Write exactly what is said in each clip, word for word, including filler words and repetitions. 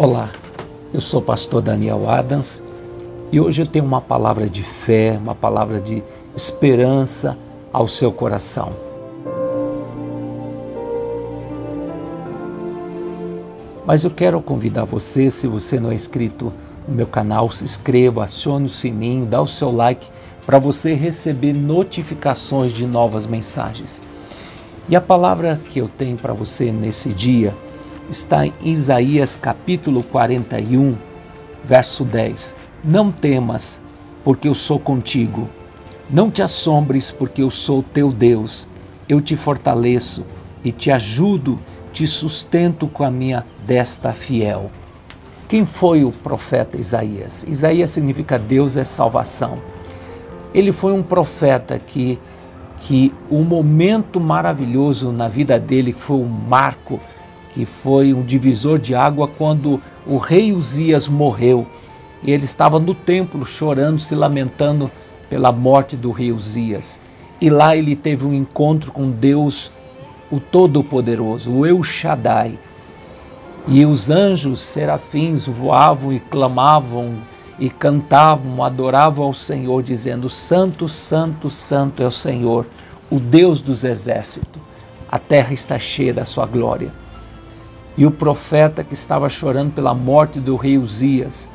Olá, eu sou o pastor Daniel Adans e hoje eu tenho uma palavra de fé, uma palavra de esperança ao seu coração. Mas eu quero convidar você, se você não é inscrito no meu canal, se inscreva, acione o sininho, dá o seu like para você receber notificações de novas mensagens. E a palavra que eu tenho para você nesse dia está em Isaías capítulo quarenta e um, verso dez. Não temas, porque eu sou contigo. Não te assombres, porque eu sou teu Deus. Eu te fortaleço e te ajudo, te sustento com a minha desta fiel. Quem foi o profeta Isaías? Isaías significa Deus é salvação. Ele foi um profeta que, que um momento maravilhoso na vida dele, que foi um marco, que foi um divisor de água quando o rei Uzias morreu. Ele estava no templo chorando, se lamentando pela morte do rei Uzias. E lá ele teve um encontro com Deus, o Todo-Poderoso, o El Shaddai. E os anjos, serafins, voavam e clamavam e cantavam, adoravam ao Senhor, dizendo: Santo, Santo, Santo é o Senhor, o Deus dos exércitos. A terra está cheia da sua glória. E o profeta que estava chorando pela morte do rei Uzias,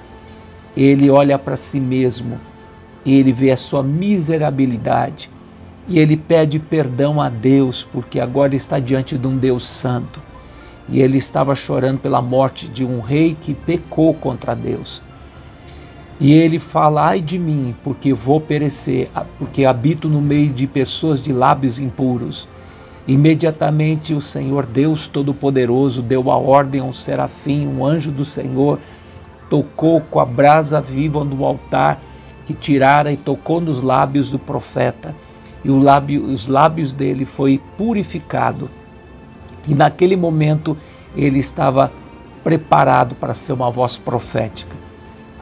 ele olha para si mesmo, ele vê a sua miserabilidade e ele pede perdão a Deus, porque agora está diante de um Deus santo. E ele estava chorando pela morte de um rei que pecou contra Deus. E ele fala: ai de mim, porque vou perecer, porque habito no meio de pessoas de lábios impuros. Imediatamente o Senhor Deus Todo-Poderoso deu a ordem a um serafim, um anjo do Senhor, tocou com a brasa viva no altar que tirara e tocou nos lábios do profeta. E o lábio, os lábios dele foi purificado. E naquele momento ele estava preparado para ser uma voz profética.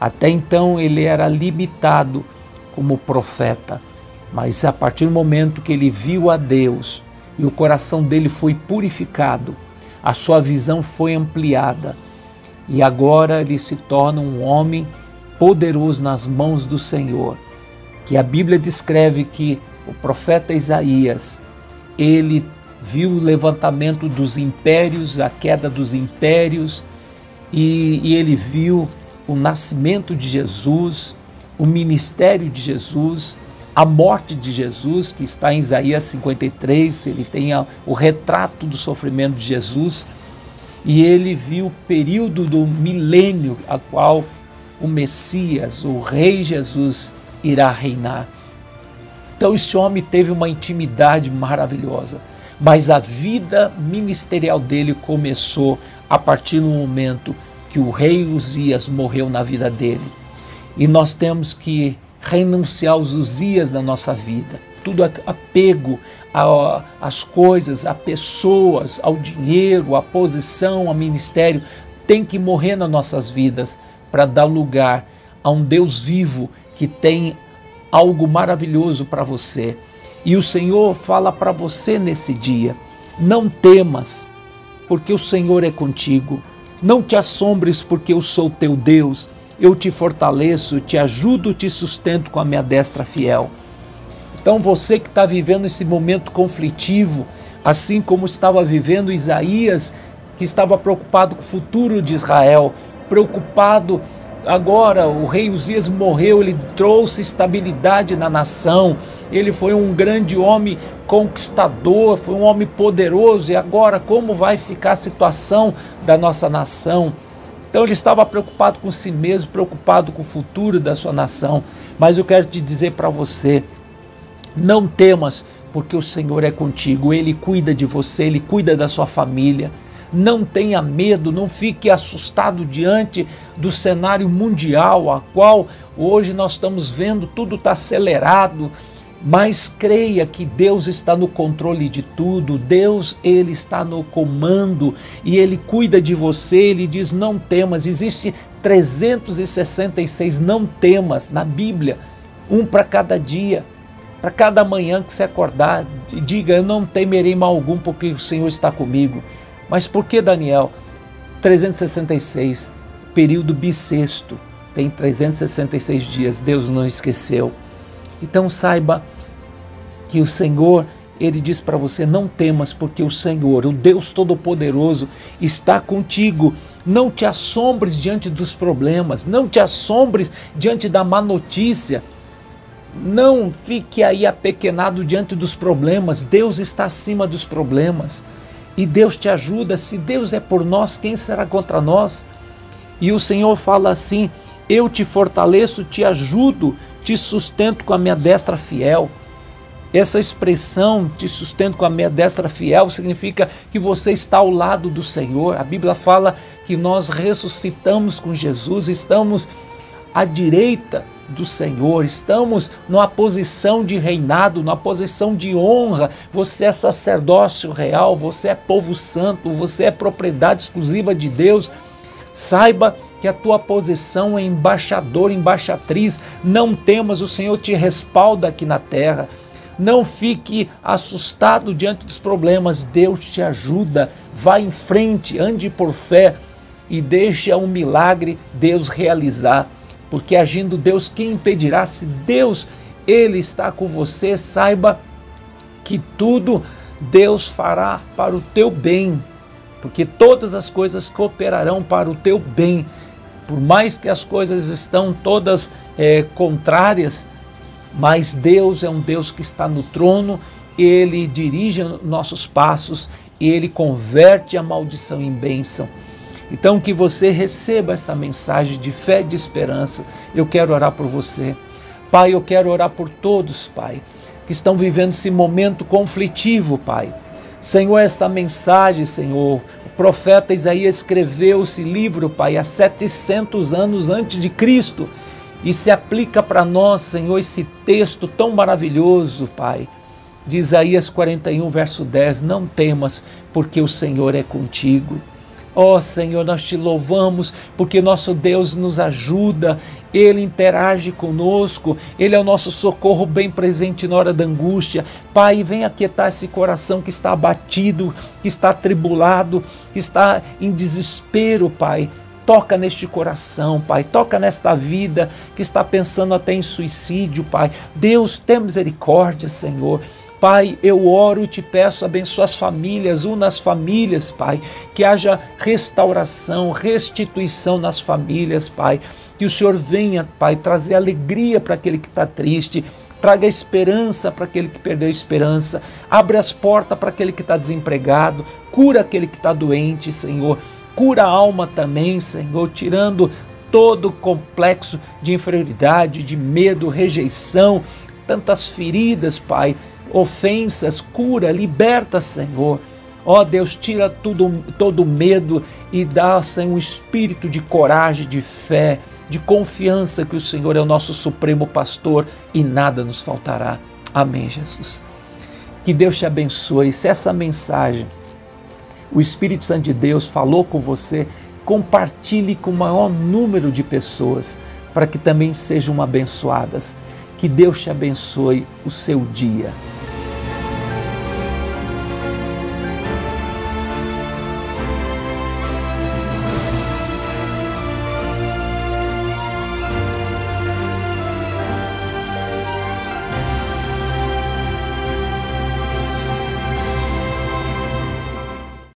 Até então ele era limitado como profeta, mas a partir do momento que ele viu a Deus, e o coração dele foi purificado, a sua visão foi ampliada, e agora ele se torna um homem poderoso nas mãos do Senhor. Que a Bíblia descreve que o profeta Isaías, ele viu o levantamento dos impérios, a queda dos impérios, e, e ele viu o nascimento de Jesus, o ministério de Jesus, a morte de Jesus, que está em Isaías cinquenta e três, ele tem a, o retrato do sofrimento de Jesus, e ele viu o período do milênio a qual o Messias, o Rei Jesus, irá reinar. Então esse homem teve uma intimidade maravilhosa, mas a vida ministerial dele começou a partir do momento que o rei Uzias morreu na vida dele. E nós temos que renunciar aos Uzias da nossa vida, tudo apego às coisas, a pessoas, ao dinheiro, à posição, ao ministério, tem que morrer nas nossas vidas para dar lugar a um Deus vivo que tem algo maravilhoso para você. E o Senhor fala para você nesse dia: não temas, porque o Senhor é contigo. Não te assombres, porque eu sou teu Deus. Eu te fortaleço, te ajudo, te sustento com a minha destra fiel. Então você que está vivendo esse momento conflitivo, assim como estava vivendo Isaías, que estava preocupado com o futuro de Israel, preocupado, agora o rei Uzias morreu, ele trouxe estabilidade na nação, ele foi um grande homem conquistador, foi um homem poderoso, e agora como vai ficar a situação da nossa nação? Então ele estava preocupado com si mesmo, preocupado com o futuro da sua nação. Mas eu quero te dizer para você: não temas, porque o Senhor é contigo. Ele cuida de você, Ele cuida da sua família. Não tenha medo, não fique assustado diante do cenário mundial, a qual hoje nós estamos vendo, tudo está acelerado. Mas creia que Deus está no controle de tudo, Deus ele está no comando e ele cuida de você, ele diz não temas. Existe trezentos e sessenta e seis não temas na Bíblia, um para cada dia, para cada manhã que você acordar, diga: eu não temerei mal algum porque o Senhor está comigo. Mas por que, Daniel, trezentos e sessenta e seis? período bissexto, tem trezentos e sessenta e seis dias, Deus não esqueceu. Então saiba que o Senhor, Ele diz para você, não temas, porque o Senhor, o Deus Todo-Poderoso, está contigo. Não te assombres diante dos problemas, não te assombres diante da má notícia, não fique aí apequenado diante dos problemas. Deus está acima dos problemas e Deus te ajuda. Se Deus é por nós, quem será contra nós? E o Senhor fala assim, eu te fortaleço, te ajudo, te sustento com a minha destra fiel. Essa expressão, te sustento com a minha destra fiel, significa que você está ao lado do Senhor. A Bíblia fala que nós ressuscitamos com Jesus, estamos à direita do Senhor, estamos numa posição de reinado, numa posição de honra. Você é sacerdócio real, você é povo santo, você é propriedade exclusiva de Deus. Saiba que a tua posição é embaixador, embaixatriz. Não temas, o Senhor te respalda aqui na terra. Não fique assustado diante dos problemas, Deus te ajuda. Vá em frente, ande por fé e deixa um milagre Deus realizar. Porque agindo Deus, quem impedirá? Se Deus, Ele está com você, saiba que tudo Deus fará para o teu bem. Porque todas as coisas cooperarão para o teu bem. Por mais que as coisas estão todas é, contrárias, mas Deus é um Deus que está no trono, Ele dirige nossos passos, Ele converte a maldição em bênção. Então que você receba essa mensagem de fé e de esperança. Eu quero orar por você. Pai, eu quero orar por todos, Pai, que estão vivendo esse momento conflitivo, Pai. Senhor, esta mensagem, Senhor, o profeta Isaías escreveu esse livro, Pai, há setecentos anos antes de Cristo. E se aplica para nós, Senhor, esse texto tão maravilhoso, Pai, de Isaías quarenta e um, verso dez, não temas, porque o Senhor é contigo. Ó Senhor, nós te louvamos, porque nosso Deus nos ajuda, Ele interage conosco, Ele é o nosso socorro bem presente na hora da angústia. Pai, vem aquietar esse coração que está abatido, que está atribulado, que está em desespero, Pai. Toca neste coração, Pai, toca nesta vida que está pensando até em suicídio, Pai. Deus, tem misericórdia, Senhor. Pai, eu oro e te peço, abençoa as famílias, una as famílias, Pai, que haja restauração, restituição nas famílias, Pai. Que o Senhor venha, Pai, trazer alegria para aquele que está triste, traga esperança para aquele que perdeu a esperança, abre as portas para aquele que está desempregado, cura aquele que está doente, Senhor. Cura a alma também, Senhor, tirando todo o complexo de inferioridade, de medo, rejeição, tantas feridas, Pai, ofensas, cura, liberta, Senhor. Ó Deus, tira tudo, todo o medo e dá, Senhor, um espírito de coragem, de fé, de confiança que o Senhor é o nosso supremo pastor e nada nos faltará. Amém, Jesus. Que Deus te abençoe. Se essa mensagem, o Espírito Santo de Deus falou com você, compartilhe com o maior número de pessoas, para que também sejam abençoadas. Que Deus te abençoe o seu dia.